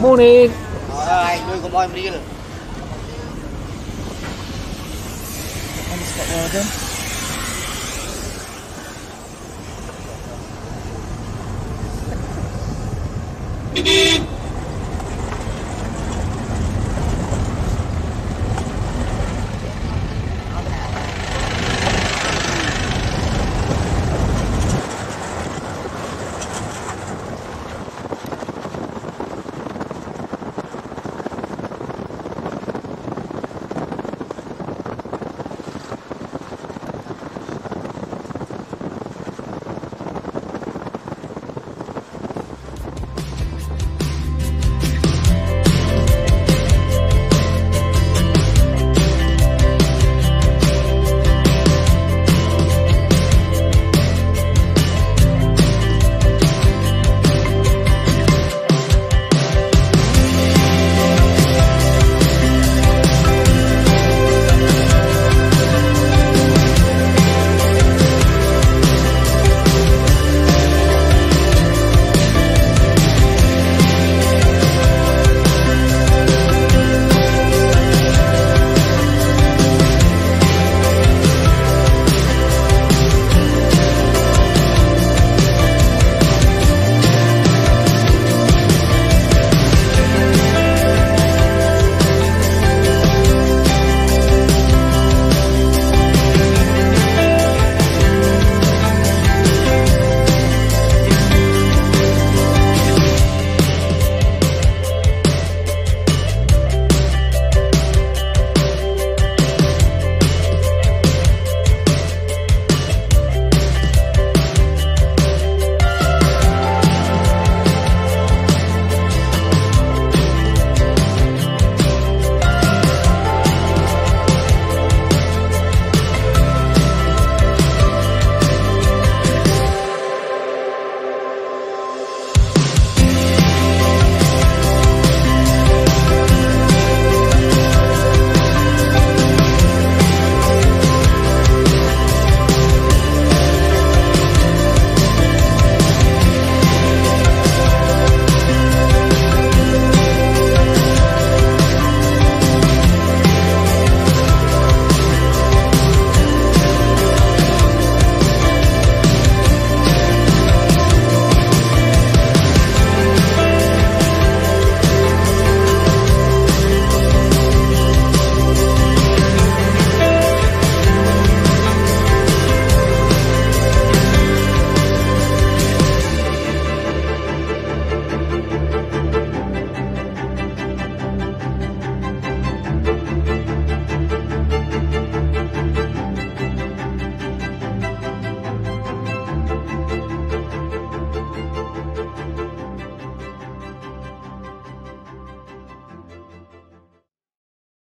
Morning. Alright, doing good morning, Bril. What is the order?